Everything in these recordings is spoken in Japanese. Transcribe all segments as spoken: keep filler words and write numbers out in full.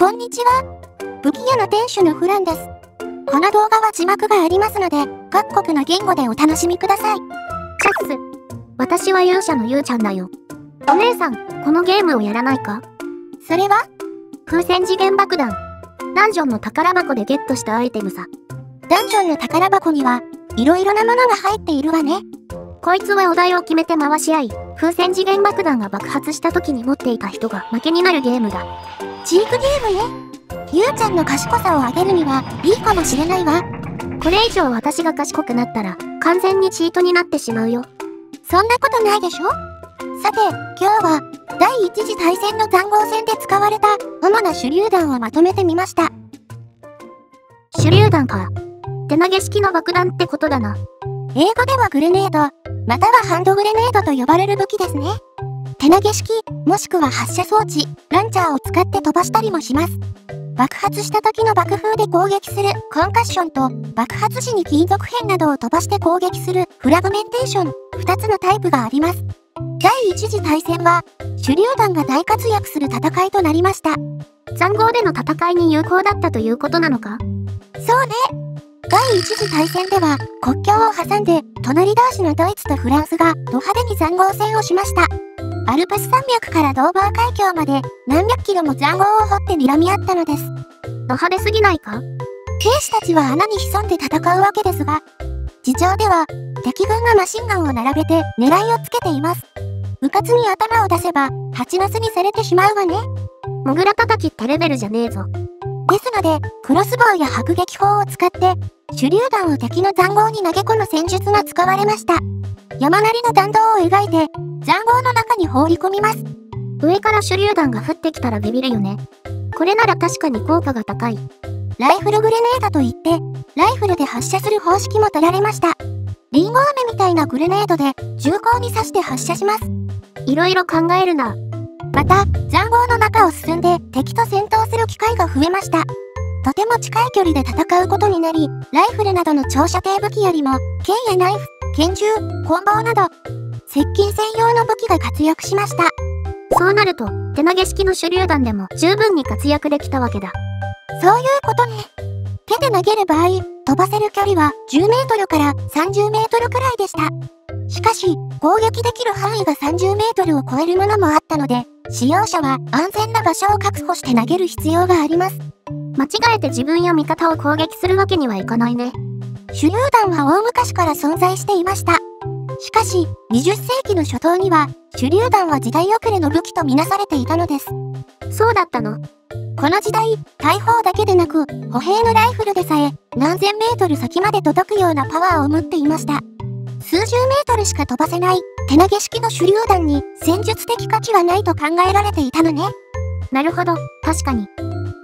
こんにちは。武器屋の店主のフランです。この動画は字幕がありますので、各国の言語でお楽しみください。チャッス。私は勇者のゆうちゃんだよ。お姉さん、このゲームをやらないか？それは？風船次元爆弾。ダンジョンの宝箱でゲットしたアイテムさ。ダンジョンの宝箱には、いろいろなものが入っているわね。こいつはお題を決めて回し合い、風船次元爆弾が爆発した時に持っていた人が負けになるゲームだ。チークゲームね。ゆうちゃんの賢さを上げるにはいいかもしれないわ。これ以上私が賢くなったら完全にチートになってしまうよ。そんなことないでしょ。さて、今日は第一次大戦の塹壕戦で使われた主な手榴弾をまとめてみました。手榴弾か。手投げ式の爆弾ってことだな。英語ではグレネード、またはハンドグレネードと呼ばれる武器ですね。手投げ式、もしくは発射装置、ランチャーを使って飛ばしたりもします。爆発した時の爆風で攻撃するコンカッションと、爆発時に金属片などを飛ばして攻撃するフラグメンテーション、ふたつのタイプがあります。第一次大戦は手榴弾が大活躍する戦いとなりました。塹壕での戦いに有効だったということなのか。そうね。第一次大戦では国境を挟んで隣同士のドイツとフランスがド派手に塹壕戦をしました。アルプス山脈からドーバー海峡まで何百キロも塹壕を掘って睨み合ったのです。ド派手すぎないか？兵士たちは穴に潜んで戦うわけですが、地上では敵軍がマシンガンを並べて狙いをつけています。うかつに頭を出せば蜂の巣にされてしまうわね。モグラ叩きってレベルじゃねえぞ。ですので、クロスボウや迫撃砲を使って手榴弾を敵の塹壕に投げ込む戦術が使われました。山なりの弾道を描いて塹壕の中に放り込みます。上から手榴弾が降ってきたらビビるよね。これなら確かに効果が高い。ライフルグレネードといってライフルで発射する方式も取られました。リンゴ飴みたいなグレネードで銃口に刺して発射します。いろいろ考えるな。また塹壕の中を進んで敵と戦闘する機会が増えました。とても近い距離で戦うことになり、ライフルなどの長射程武器よりも剣やナイフ、拳銃、棍棒など接近専用の武器が活躍しました。そうなると手投げ式の手榴弾でも十分に活躍できたわけだ。そういうことね。手で投げる場合、飛ばせる距離はじゅうメートルからさんじゅうメートルくらいでした。しかし攻撃できる範囲がさんじゅうメートルを超えるものもあったので、使用者は安全な場所を確保して投げる必要があります。間違えて自分や味方を攻撃するわけにはいかないね。手榴弾は大昔から存在していました。しかし、にじゅっせいきの初頭には、手榴弾は時代遅れの武器とみなされていたのです。そうだったの。この時代、大砲だけでなく、歩兵のライフルでさえ、何千メートル先まで届くようなパワーを持っていました。数十メートルしか飛ばせない、手投げ式の手榴弾に戦術的価値はないと考えられていたのね。なるほど、確かに。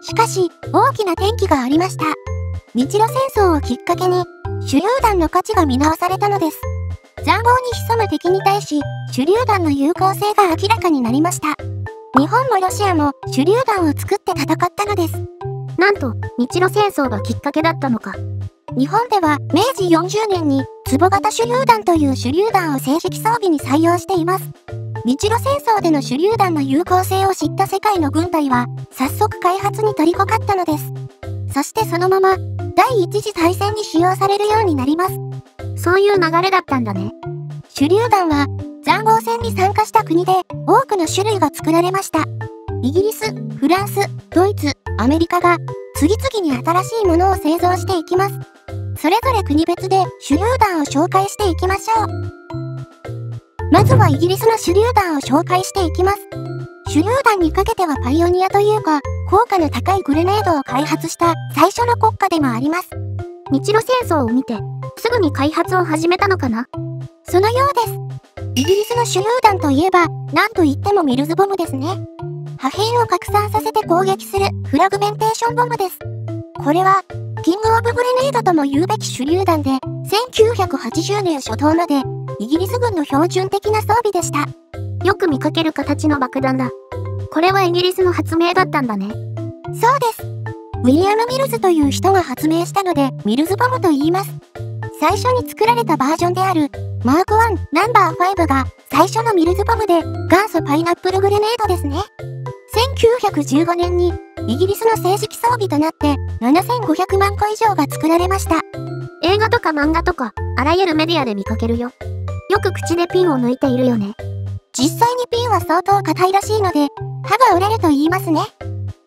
しかし、大きな転機がありました。日露戦争をきっかけに、手榴弾の価値が見直されたのです。塹壕に潜む敵に対し、手榴弾の有効性が明らかになりました。日本もロシアも手榴弾を作って戦ったのです。なんと、日露戦争がきっかけだったのか。日本ではめいじよんじゅうねんに、壺型手榴弾という手榴弾を正式装備に採用しています。日露戦争での手榴弾の有効性を知った世界の軍隊は、早速開発に取り掛かったのです。そしてそのまま、第一次大戦に使用されるようになります。そういう流れだったんだね。手榴弾は塹壕戦に参加した国で多くの種類が作られました。イギリス、フランス、ドイツ、アメリカが次々に新しいものを製造していきます。それぞれ国別で手榴弾を紹介していきましょう。まずはイギリスの手榴弾を紹介していきます。手榴弾にかけてはパイオニアというか、効果の高いグレネードを開発した最初の国家でもあります。日露戦争を見て、すぐに開発を始めたのかな？そのようです。イギリスの手榴弾といえば、なんといってもミルズボムですね。破片を拡散させて攻撃するフラグメンテーションボムです。これは、キングオブグレネードとも言うべき手榴弾で、せんきゅうひゃくはちじゅうねん初頭まで、イギリス軍の標準的な装備でした。よく見かける形の爆弾だ。これはイギリスの発明だったんだね。そうです。ウィリアム・ミルズという人が発明したので、ミルズボムと言います。最初に作られたバージョンである、マークワン、ナンバーファイブが最初のミルズボムで、元祖パイナップルグレネードですね。せんきゅうひゃくじゅうごねんに、イギリスの正式装備となってななせんごひゃくまんこ以上が作られました。映画とか漫画とか、あらゆるメディアで見かけるよ。よく口でピンを抜いているよね。実際にピンは相当硬いらしいので、歯が折れると言いますね。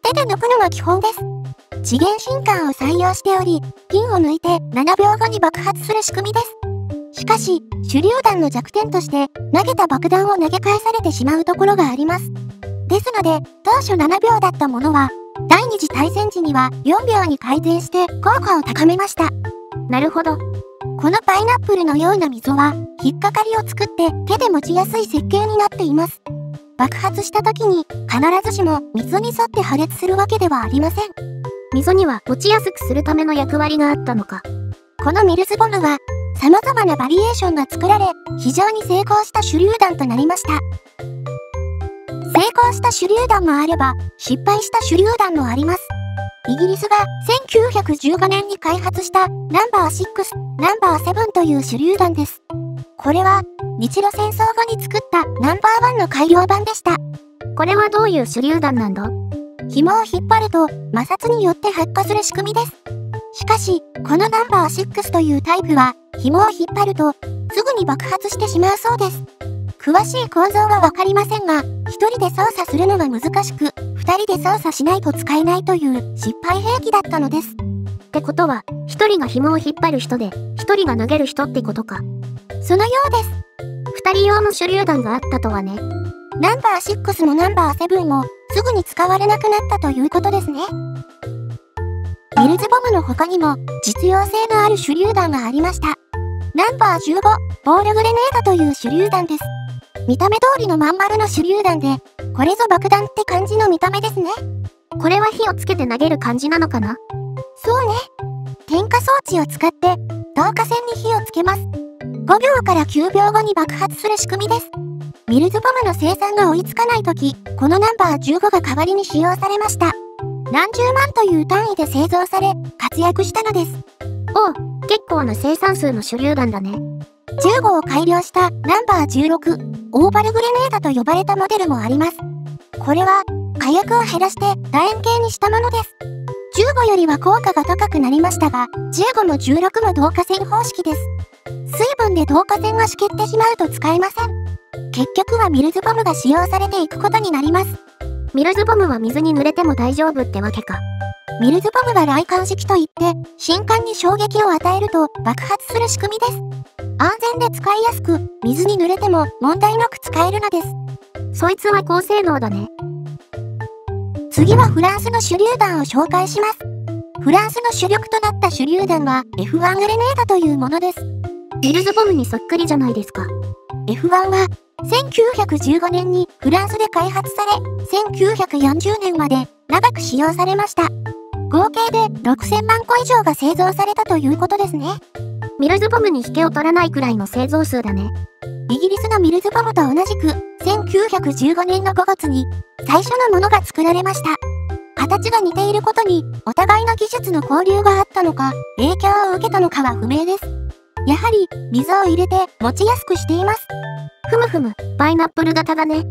手で抜くのが基本です。次元信管を採用しており、ピンを抜いてななびょうごに爆発する仕組みです。しかし、手榴弾の弱点として、投げた爆弾を投げ返されてしまうところがあります。ですので、当初ななびょうだったものは、第二次大戦時にはよんびょうに改善して効果を高めました。なるほど。このパイナップルのような溝は、引っかかりを作って手で持ちやすい設計になっています。爆発した時に、必ずしも溝に沿って破裂するわけではありません。溝には持ちやすくするための役割があったのか。このミルズボムは、様々なバリエーションが作られ、非常に成功した手榴弾となりました。成功した手榴弾もあれば、失敗した手榴弾もあります。イギリスがせんきゅうひゃくじゅうごねんに開発したナンバーシックス、ナンバーセブンという手榴弾です。これは日露戦争後に作ったナンバーワンの改良版でした。これはどういう手榴弾なんだ？紐を引っ張ると摩擦によって発火する仕組みです。しかし、このナンバーシックスというタイプは紐を引っ張るとすぐに爆発してしまうそうです。詳しい構造はわかりませんが、ひとりで操作するのが難しく、ふたりで操作しないと使えないという失敗兵器だったのです。ってことは、ひとりが紐を引っ張る人で、ひとりが投げる人ってことか。そのようです。ふたり用の手榴弾があったとはね。ナンバーシックスもナンバーセブンも、すぐに使われなくなったということですね。ミルズボムの他にも、実用性のある手榴弾がありました。ナンバーじゅうご、ボールグレネードという手榴弾です。見た目通りのまん丸の手榴弾で、これぞ爆弾って感じの見た目ですね。これは火をつけて投げる感じなのかな？そうね。点火装置を使って、導火線に火をつけます。ごびょうからきゅうびょうごに爆発する仕組みです。ミルズボムの生産が追いつかないとき、このナンバーじゅうごが代わりに使用されました。何十万という単位で製造され、活躍したのです。おう、結構な生産数の手榴弾だね。じゅうごを改良したナンバーじゅうろく、オーバルグレネードと呼ばれたモデルもあります。これは火薬を減らして楕円形にしたものです。じゅうごよりは効果が高くなりましたが、じゅうごもじゅうろくも導火線方式です。水分で導火線がしけってしまうと使えません。結局はミルズボムが使用されていくことになります。ミルズボムは水に濡れても大丈夫ってわけか。ミルズボムは雷管式といって、信管に衝撃を与えると爆発する仕組みです。安全で使いやすく、水に濡れても問題なく使えるのです。そいつは高性能だね。次はフランスの手榴弾を紹介します。フランスの主力となった手榴弾は エフワン グレネードというものです。ミルズボムにそっくりじゃないですか。エフワン は、せんきゅうひゃくじゅうごねんにフランスで開発され、せんきゅうひゃくよんじゅうねんまで長く使用されました。合計でろくせんまんこ以上が製造されたということですね。ミルズボムに引けを取らないくらいの製造数だね。イギリスのミルズボムと同じく、せんきゅうひゃくじゅうごねんのごがつに最初のものが作られました。形が似ていることに、お互いの技術の交流があったのか、影響を受けたのかは不明です。やはり、水を入れて持ちやすくしています。ふむふむ、パイナップル型だね。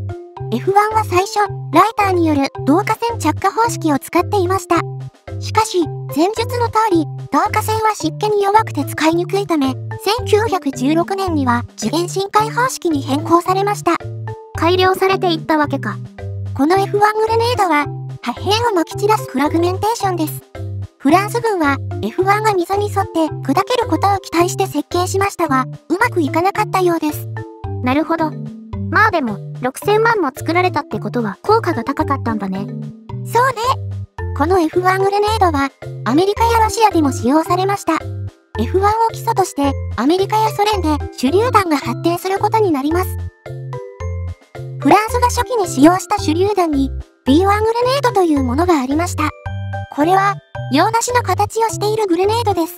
エフワン は最初、ライターによる導火線着火方式を使っていました。しかし、前述の通り、導火線は湿気に弱くて使いにくいため、せんきゅうひゃくじゅうろくねんには次元信管方式に変更されました。改良されていったわけか。この エフワン グレネードは、破片をまき散らすフラグメンテーションです。フランス軍は エフワン が溝に沿って砕けることを期待して設計しましたが、うまくいかなかったようです。なるほど。まあでも、ろくせんまんも作られたってことは効果が高かったんだね。そうね。この エフワン グレネードは、アメリカやロシアでも使用されました。エフワン を基礎として、アメリカやソ連で手榴弾が発展することになります。フランスが初期に使用した手榴弾に、ビーワン グレネードというものがありました。これは、洋梨の形をしているグレネードです。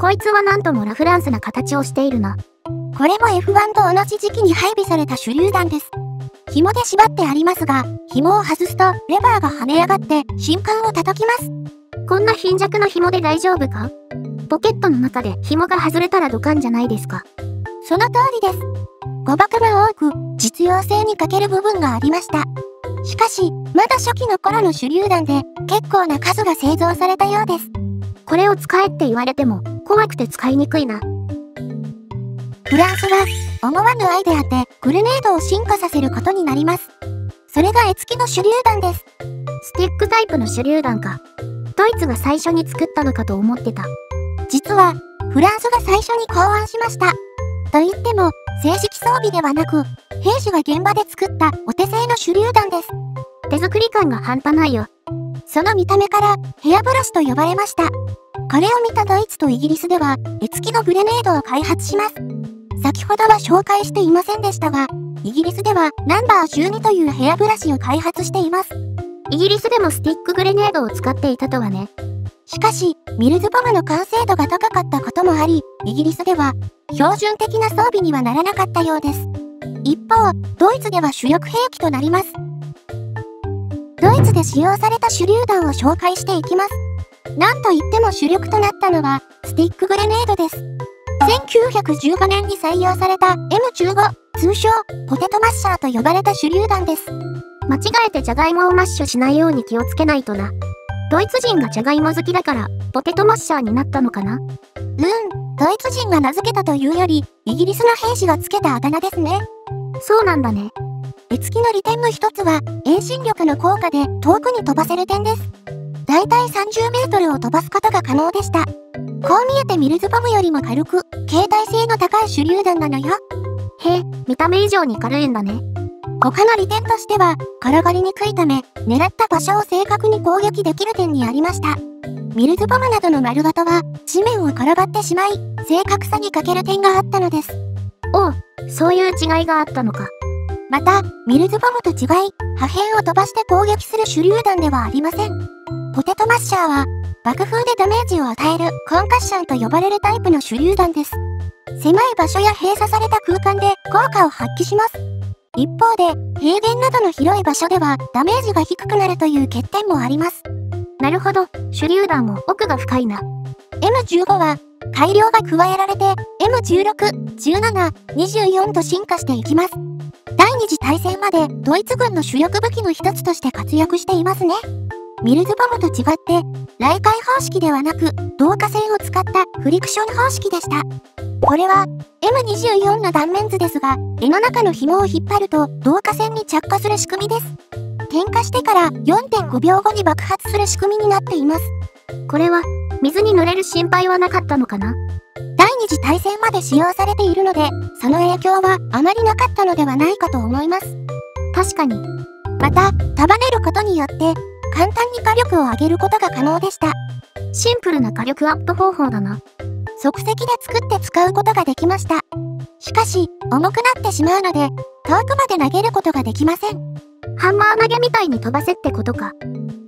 こいつはなんともラフランスな形をしているな。これも エフワン と同じ時期に配備された手榴弾です。紐で縛ってありますが、紐を外すとレバーが跳ね上がって信管を叩きます。こんな貧弱な紐で大丈夫か？ポケットの中で紐が外れたらドカンじゃないですか。その通りです。誤爆が多く、実用性に欠ける部分がありました。しかし、まだ初期の頃の手榴弾で結構な数が製造されたようです。これを使えって言われても怖くて使いにくいな。フランスは思わぬアイデアでグレネードを進化させることになります。それが絵付きの手榴弾です。スティックタイプの手榴弾か。ドイツが最初に作ったのかと思ってた。実は、フランスが最初に考案しました。と言っても、正式装備ではなく、兵士が現場で作ったお手製の手榴弾です。手作り感が半端ないよ。その見た目から、ヘアブラシと呼ばれました。これを見たドイツとイギリスでは、絵付きのグレネードを開発します。先ほどは紹介していませんでしたが、イギリスではナンバーじゅうにというヘアブラシを開発しています。イギリスでもスティックグレネードを使っていたとはね。しかし、ミルズボムの完成度が高かったこともあり、イギリスでは標準的な装備にはならなかったようです。一方、ドイツでは主力兵器となります。ドイツで使用された手榴弾を紹介していきます。なんといっても主力となったのは、スティックグレネードです。せんきゅうひゃくじゅうごねんに採用された エムじゅうご、通称、ポテトマッシャーと呼ばれた手榴弾です。間違えてジャガイモをマッシュしないように気をつけないとな。ドイツ人がジャガイモ好きだから、ポテトマッシャーになったのかな?うん、ドイツ人が名付けたというより、イギリスの兵士がつけたあだ名ですね。そうなんだね。絵付きの利点の一つは、遠心力の効果で遠くに飛ばせる点です。だいたいさんじゅうメートルを飛ばすことが可能でした。こう見えてミルズボムよりも軽く、携帯性の高い手榴弾なのよ。へえ、見た目以上に軽いんだね。他の利点としては、転がりにくいため、狙った場所を正確に攻撃できる点にありました。ミルズボムなどの丸型は、地面を転がってしまい、正確さに欠ける点があったのです。おう、そういう違いがあったのか。また、ミルズボムと違い、破片を飛ばして攻撃する手榴弾ではありません。ポテトマッシャーは、爆風でダメージを与えるコンカッションと呼ばれるタイプの手榴弾です。狭い場所や閉鎖された空間で効果を発揮します。一方で、平原などの広い場所ではダメージが低くなるという欠点もあります。なるほど、手榴弾も奥が深いな。エムじゅうご は改良が加えられて エムじゅうろく、じゅうなな、にじゅうよんと進化していきます。第二次大戦までドイツ軍の主力武器の一つとして活躍していますね。ミルズボムと違って、雷回方式ではなく、導火線を使ったフリクション方式でした。これは、エムにじゅうよん の断面図ですが、柄の中の紐を引っ張ると、導火線に着火する仕組みです。点火してから よんてんごびょうごに爆発する仕組みになっています。これは、水に濡れる心配はなかったのかな?第二次大戦まで使用されているので、その影響はあまりなかったのではないかと思います。確かに。また、束ねることによって、簡単に火力を上げることが可能でした。シンプルな火力アップ方法だな。即席で作って使うことができました。しかし、重くなってしまうので、遠くまで投げることができません。ハンマー投げみたいに飛ばせってことか。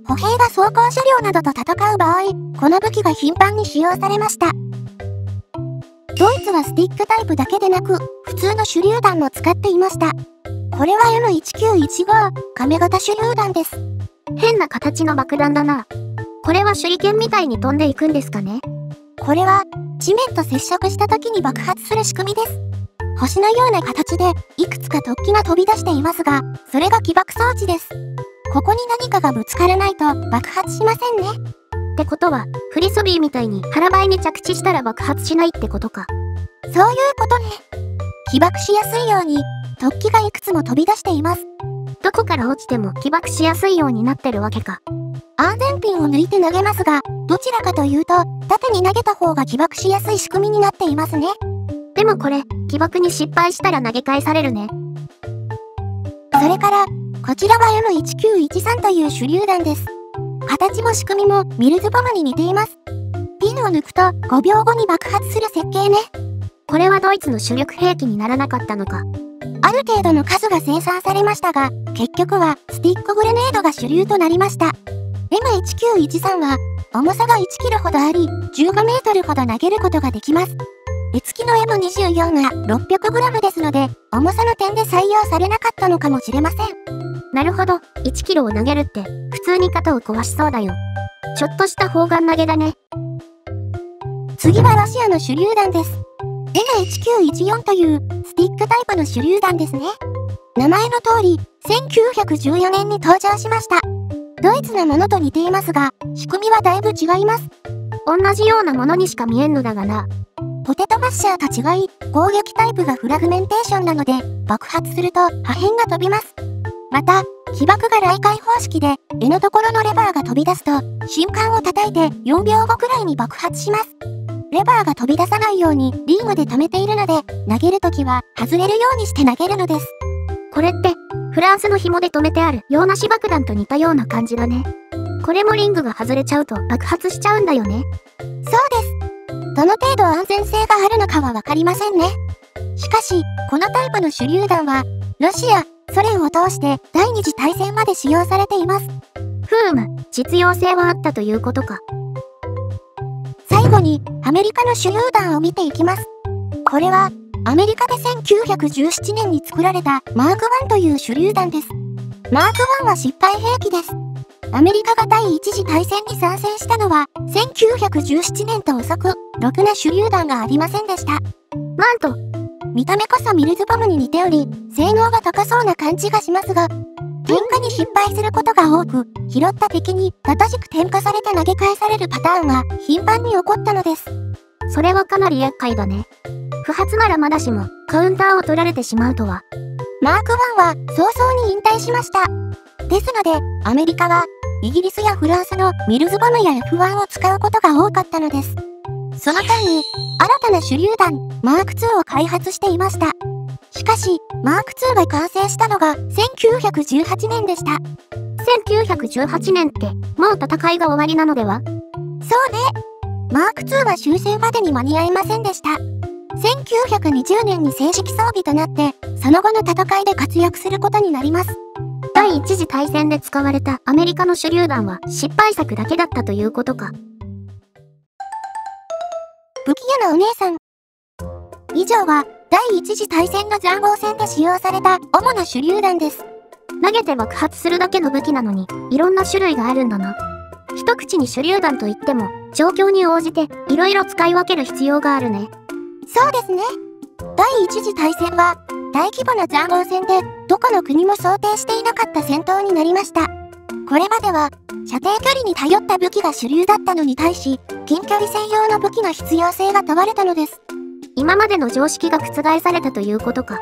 歩兵が装甲車両などと戦う場合、この武器が頻繁に使用されました。ドイツはスティックタイプだけでなく、普通の手榴弾も使っていました。これは エムせんきゅうひゃくじゅうご、亀型手榴弾です。変な形の爆弾だな。これは手裏剣みたいに飛んでいくんですかね。これは地面と接触した時に爆発する仕組みです。星のような形でいくつか突起が飛び出していますが、それが起爆装置です。ここに何かがぶつからないと爆発しませんね。ってことは、フリソビーみたいに腹ばいに着地したら爆発しないってことか。そういうことね。起爆しやすいように突起がいくつも飛び出しています。どこから落ちても起爆しやすいようになってるわけか。安全ピンを抜いて投げますが、どちらかというと、縦に投げた方が起爆しやすい仕組みになっていますね。でもこれ、起爆に失敗したら投げ返されるね。それから、こちらは エムせんきゅうひゃくじゅうさん という手榴弾です。形も仕組みもミルズボムに似ています。ピンを抜くとごびょうごに爆発する設計ね。これはドイツの主力兵器にならなかったのか。ある程度の数が生産されましたが、結局はスティックグレネードが主流となりました。エムせんきゅうひゃくじゅうさん は、重さがいちキロほどあり、じゅうごメートルほど投げることができます。絵付きの エムにじゅうよん が ろっぴゃくグラム ですので、重さの点で採用されなかったのかもしれません。なるほど、いちキロを投げるって、普通に肩を壊しそうだよ。ちょっとした砲丸投げだね。次はロシアの手榴弾です。エムせんきゅうひゃくじゅうよん というスティックタイプの手榴弾ですね。名前の通り、せんきゅうひゃくじゅうよねんに登場しました。ドイツのものと似ていますが、仕組みはだいぶ違います。同じようなものにしか見えんのだがな。ポテトマッシャーと違い、攻撃タイプがフラグメンテーションなので、爆発すると破片が飛びます。また、起爆が雷管方式で、柄のところのレバーが飛び出すと、信管を叩いてよんびょうごくらいに爆発します。レバーが飛び出さないようにリングで溜めているので、投げるときは外れるようにして投げるのです。これって、フランスの紐で留めてある洋梨爆弾と似たような感じだね。これもリングが外れちゃうと爆発しちゃうんだよね。そうです。どの程度安全性があるのかはわかりませんね。しかし、このタイプの手榴弾は、ロシア、ソ連を通して第二次大戦まで使用されています。ふーむ、実用性はあったということか。最後に、アメリカの手榴弾を見ていきます。これは、アメリカでせんきゅうひゃくじゅうななねんに作られたマークワンという手榴弾です。マークワンは失敗兵器です。アメリカが第一次大戦に参戦したのはせんきゅうひゃくじゅうななねんと遅く、ろくな手榴弾がありませんでした。なんと、見た目こそミルズボムに似ており、性能が高そうな感じがしますが、点火に失敗することが多く、拾った敵に正しく点火されて投げ返されるパターンが頻繁に起こったのです。それはかなり厄介だね。不発ならまだしも、カウンターを取られてしまうとは。マークワンは早々に引退しました。ですので、アメリカは、イギリスやフランスのミルズボムや エフワン を使うことが多かったのです。その間に、新たな手榴弾、マークツーを開発していました。しかし、マークツーが完成したのがせんきゅうひゃくじゅうはちねんでした。せんきゅうひゃくじゅうはちねんって、もう戦いが終わりなのでは？そうね。マークツーは終戦までに間に合いませんでした。せんきゅうひゃくにじゅうねんに正式装備となって、その後の戦いで活躍することになります。第一次大戦で使われたアメリカの手榴弾は失敗作だけだったということか。不器用なお姉さん。以上は、第一次大戦の塹壕戦で使用された主な手榴弾です。投げて爆発するだけの武器なのに、いろんな種類があるんだな。一口に手榴弾といっても、状況に応じていろいろ使い分ける必要があるね。そうですね。第一次大戦は大規模な塹壕戦でどこの国も想定していなかった戦闘になりました。これまでは射程距離に頼った武器が主流だったのに対し、近距離専用の武器の必要性が問われたのです。今までの常識が覆されたということか。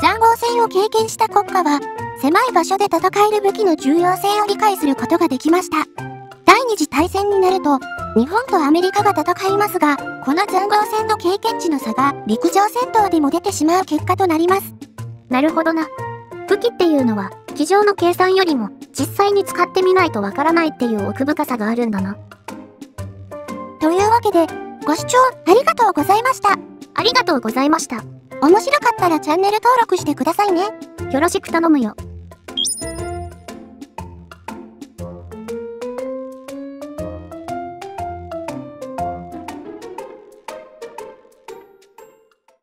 塹壕戦を経験した国家は狭い場所で戦える武器の重要性を理解することができました。第二次大戦になると日本とアメリカが戦いますが、この塹壕戦の経験値の差が陸上戦闘でも出てしまう結果となります。なるほどな。武器っていうのは、机上の計算よりも実際に使ってみないとわからないっていう奥深さがあるんだな。というわけで、ご視聴ありがとうございました。ありがとうございました。面白かったらチャンネル登録してくださいね。よろしく頼むよ。